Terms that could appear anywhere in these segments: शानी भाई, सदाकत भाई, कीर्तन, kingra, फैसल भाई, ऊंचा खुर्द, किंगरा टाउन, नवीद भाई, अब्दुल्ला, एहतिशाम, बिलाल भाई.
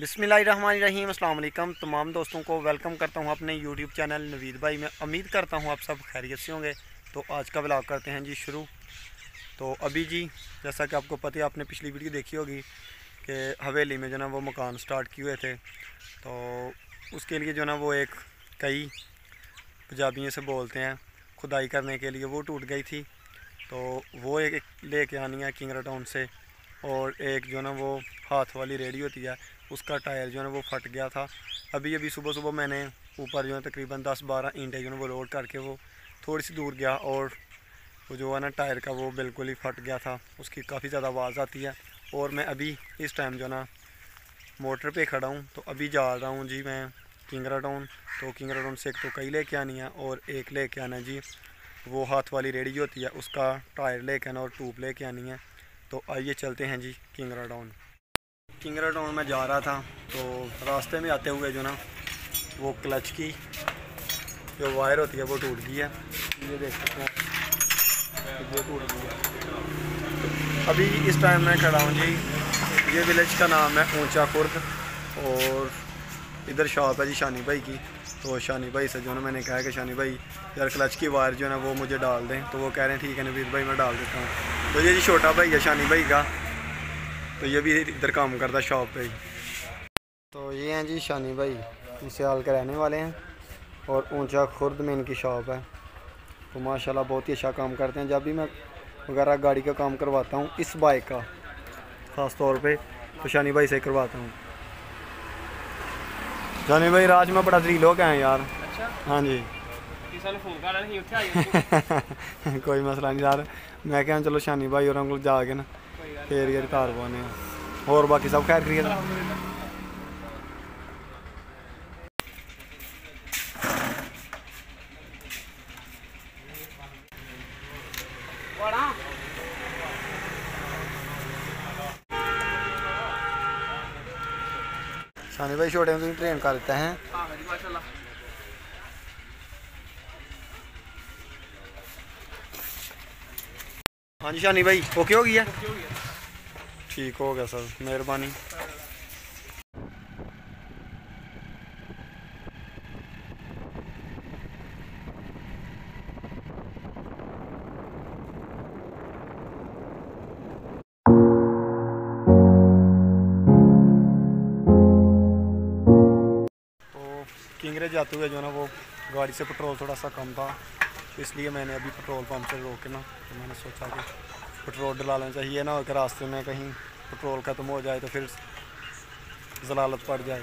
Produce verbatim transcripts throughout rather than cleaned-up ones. बिस्मिल्लाहिर्रहमानिर्रहीम, अस्सलाम वालेकुम। तमाम दोस्तों को वेलकम करता हूं अपने यूट्यूब चैनल नवीद भाई में। उम्मीद करता हूं आप सब खैरियत से होंगे। तो आज का व्लॉग करते हैं जी शुरू। तो अभी जी जैसा कि आपको पता है, आपने पिछली वीडियो देखी होगी कि हवेली में जो ना वो मकान स्टार्ट किए हुए थे, तो उसके लिए जो ना वो एक कई पंजाबी से बोलते हैं खुदाई करने के लिए, वो टूट गई थी। तो वो एक लेके आनी है किंगरा टाउन से, और एक जो ना वो हाथ वाली रेडी होती है, उसका टायर जो है वो फट गया था। अभी अभी सुबह सुबह मैंने ऊपर जो है तकरीबन दस बारह ईंटें जो है वो लोड करके वो थोड़ी सी दूर गया, और वो जो है ना टायर का वो बिल्कुल ही फट गया था। उसकी काफ़ी ज़्यादा आवाज़ आती है। और मैं अभी इस टाइम जो है ना मोटर पे खड़ा हूँ। तो अभी जा रहा हूँ जी मैं किंगरा टाउन। तो किंगरा टाउन से एक तो कई लेके आनी है, और एक लेके आना जी वो हाथ वाली रेडी होती है, उसका टायर लेके आना और ट्यूब लेके आनी है। तो आइए चलते हैं जी किंगरा टाउन। किंगरा टाउन में जा रहा था, तो रास्ते में आते हुए जो ना वो क्लच की जो वायर होती है वो टूट गई है। ये देख सकते हैं, वो टूट गई है। अभी इस टाइम मैं खड़ा हूँ जी, ये विलेज का नाम है ऊंचा खुर्द, और इधर शॉप है जी शानी भाई की। तो शानी भाई से जो ना मैंने कहा कि शानी भाई यार क्लच की वायर जो है ना वो मुझे डाल दें। तो वो कह रहे हैं ठीक है नवीद भाई, मैं डाल देता हूँ। तो ये जी छोटा भाई है शानी भाई का, तो ये भी इधर काम करता शॉप पे। तो ये हैं जी शानी भाई, सियाल के रहने वाले हैं, और ऊंचा खुर्द में इनकी शॉप है। तो माशाल्लाह बहुत ही अच्छा काम करते हैं। जब भी मैं वगैरह गाड़ी का काम करवाता हूँ, इस बाइक का ख़ास तौर पे, तो शानी भाई से करवाता हूँ। शानी भाई राज में बड़ा जरील हो गए हैं यार। अच्छा? हाँ जी। कोई मसला नहीं यार, मैं कह चलो शानी भाई और हम जाके ना फिर ये कार बोने और बाकी सब खैर खैरियत। शानी भाई छोटे में ट्रेन कर देते हैं। हाँ जी शानी भाई, ओके हो गया, ठीक हो गया सर, मेहरबानी। तो किंगरे जाते हुए जो ना वो गाड़ी से पेट्रोल थोड़ा सा कम था, इसलिए मैंने अभी पेट्रोल पंप से रोक के ना, तो मैंने सोचा कि पेट्रोल डला लेना चाहिए ना, और रास्ते में कहीं पेट्रोल ख़त्म हो जाए तो फिर जलालत पड़ जाए।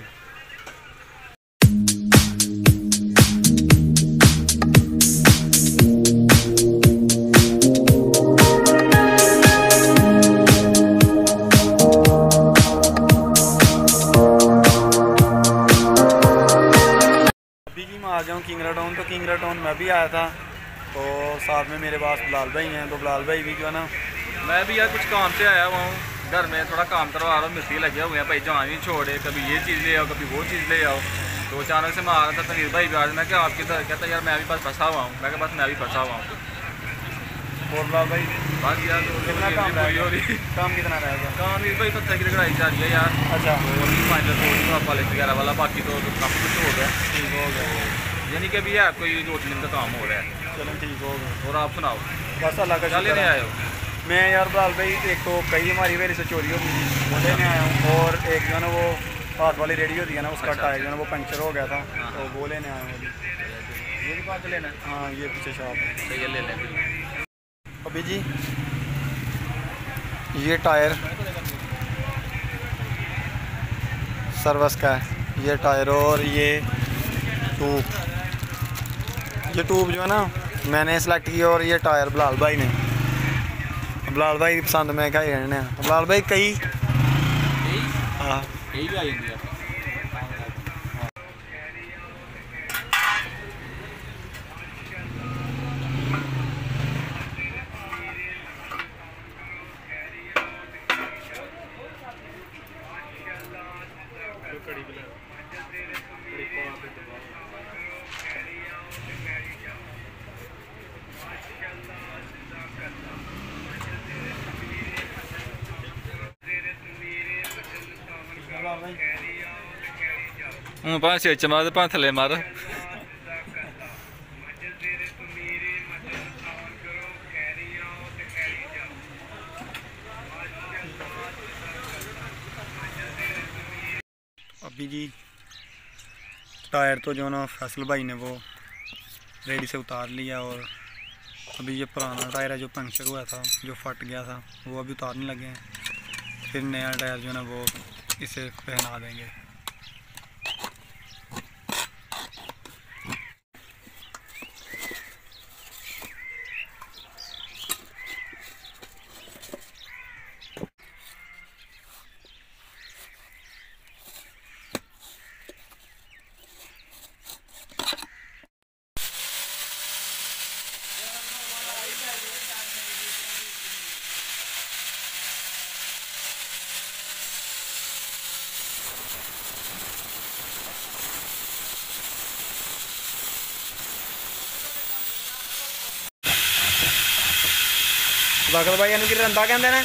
अभी जी मैं आ गया हूँ किंगरा टाउन। तो किंगरा टाउन में भी आया था, तो साथ में मेरे पास बिलाल भाई हैं। तो बिलाल भाई भी जो है ना, मैं भी यार कुछ काम से आया हुआ हूँ, घर में थोड़ा काम करवा रहा हूँ। मिस्त्री लगे हुए हैं भाई, जहाँ भी छोड़े कभी ये चीज़ ले आओ कभी वो चीज़ ले आओ। तो अचानक से मैं आ रहा था नवीद भाई बिहार में, क्या आपके इधर? कहता यार मैं भी बस फंसा हुआ हूँ। मैं बस मैं भी फंसा हुआ हूँ। और बिलाल भाई बाकी यार कितना काम कितना रहेगा? काम नवीद भाई पत्थर की लड़ाई जा रही है यार। अच्छा, कॉलेज वगैरह वाला बाकी तो काफ़ी कुछ हो गया, ठीक हो गया, यानी कि अभी यार कोई दो तीन दिन का काम हो रहा है। चलो ठीक हो गया। और आप सुनाओ? बस अल्लाह का शुक्र। आए हो? मैं यार बिलाल भाई एक तो कई हमारी मेरे से चोरी हो गई, वो लेने आया हूँ, और एक जो है ना वो हाथ वाली रेडी होती है ना, उसका टायर जो है ना वो पंक्चर हो गया था, तो वो लेने आया हूँ। ये भी पाँच लेना? हाँ, ये पीछे शॉप है, ये ले लें। अभी जी ये टायर सर्विस का है, ये टायर और ये ट्यूब, ये ट्यूब जो है ना मैंने सेलेक्ट किया, और ये टायर बिलाल भाई ने, बिलाल भाई पसंद में क्या कहने। तो बिलाल भाई कई हाँ भाई थले मार अभी जी टायर तो जो ना फैसल भाई ने वो रेडी से उतार लिया और अभी ये पुराना टायर है जो पंक्चर हुआ था, जो फट गया था, वो अभी उतारने लगे हैं। फिर नया टायर जो ना वो इसे पहना देंगे। सदाकत भाई यानी कि रंदा कहते हैं।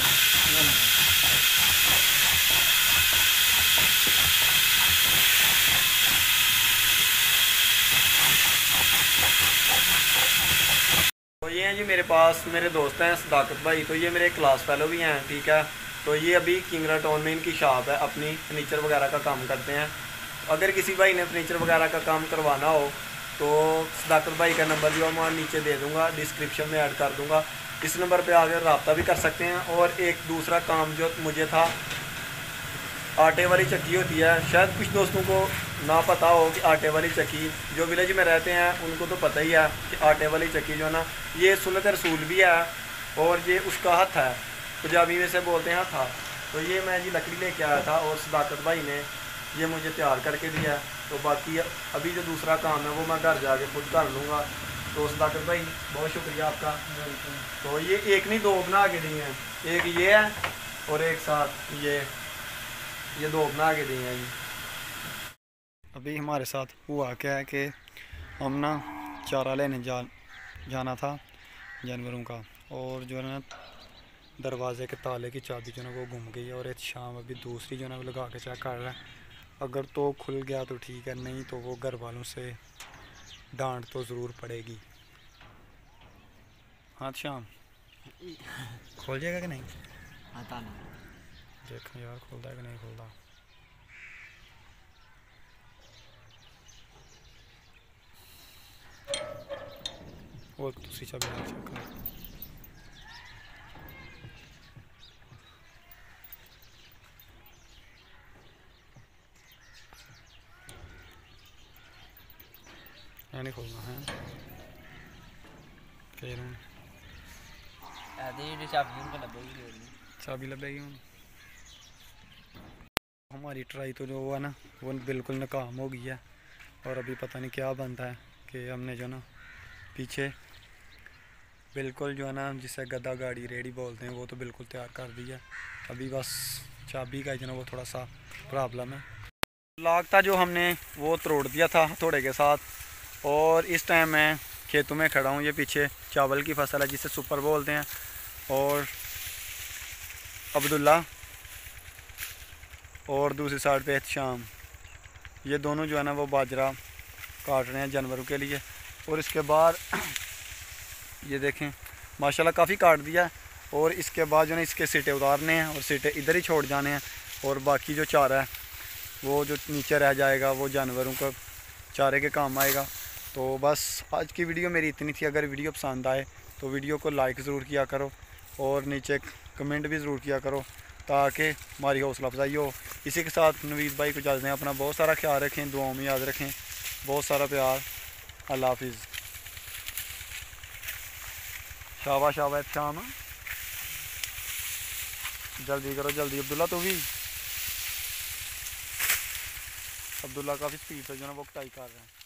तो ये हैं जी मेरे पास मेरे दोस्त हैं सदाकत भाई, तो ये मेरे क्लास फेलो भी हैं, ठीक है। तो ये अभी किंगरा टाउन में इनकी शॉप है, अपनी फर्नीचर वगैरह का काम करते हैं। अगर किसी भाई ने फर्नीचर वगैरह का काम करवाना हो तो सदाकत भाई का नंबर जो मैं नीचे दे दूँगा, डिस्क्रिप्शन में ऐड कर दूँगा, इस नंबर पे आकर रब्ता भी कर सकते हैं। और एक दूसरा काम जो मुझे था, आटे वाली चक्की होती है, शायद कुछ दोस्तों को ना पता हो कि आटे वाली चक्की, जो विलेज में रहते हैं उनको तो पता ही है कि आटे वाली चक्की जो है ना ये सुन्नत रसूल भी है और ये उसका हथ है, पंजाबी में से बोलते हैं हथा। तो ये मैं जी लकड़ी लेके आया था और सदाकत भाई ने ये मुझे तैयार करके दिया। तो बाकी अभी जो दूसरा काम है वो मैं घर जाके खुद कर लूँगा। तो सदाकत भाई बहुत शुक्रिया आपका। तो ये एक नहीं दो बना के दिए हैं, एक ये है और एक साथ ये ये दो बना के दिए हैं। अभी हमारे साथ हुआ क्या है कि हम ना चारा लेने जा जाना था जानवरों का, और जो है ना दरवाजे के ताले की चाबी जो है ना वो घूम गई है और एहतिशाम अभी दूसरी जो है ना वो लगा के चेक कर रहा है। अगर तो खुल गया तो ठीक है, नहीं तो वो घर वालों से डांट तो ज़रूर पड़ेगी। हाँ शाम खोल जाएगा कि नहीं आता ना, देखो यार खोलता है कि नहीं खोलता। और दूसरी चाबी चेक कर। नहीं खोलना है फिर आधे चाबी उनका लगेगी, चाबी लगेगी उन। हमारी ट्राई तो जो हुआ ना वो बिल्कुल नाकाम हो गई है और अभी पता नहीं क्या बनता है कि हमने जो ना पीछे बिल्कुल जो है ना जिसे गदा गाड़ी रेडी बोलते हैं वो तो बिल्कुल तैयार कर दी है। अभी बस चाबी का जो ना वो थोड़ा सा प्रॉब्लम है। लागता जो हमने वो तोड़ दिया था हथौड़े के साथ, और इस टाइम मैं खेतों में खड़ा हूँ। ये पीछे चावल की फसल है जिसे सुपर बोलते हैं, और अब्दुल्ला और दूसरी साइड पे एहतिशाम, ये दोनों जो है ना वो बाजरा काट रहे हैं जानवरों के लिए। और इसके बाद ये देखें माशाल्लाह काफ़ी काट दिया, और इसके बाद जो है इसके सीटे उतारने हैं और सीटे इधर ही छोड़ जाने हैं, और बाकी जो चारा है वो जो नीचे रह जाएगा वो जानवरों का चारे के काम आएगा। तो बस आज की वीडियो मेरी इतनी थी। अगर वीडियो पसंद आए तो वीडियो को लाइक ज़रूर किया करो और नीचे कमेंट भी ज़रूर किया करो ताकि हमारी हौसला अफजाई हो। इसी के साथ नवीद भाई को इजाज़त दें, अपना बहुत सारा ख्याल रखें, दुआओं में याद रखें, बहुत सारा प्यार। अल्लाह हाफिज़। शाबा शाबा शाम, जल्दी करो जल्दी। अब्दुल्ला तो भी अब्दुल्ला काफ़ी स्पीड से जो है वो कटाई कर रहे हैं।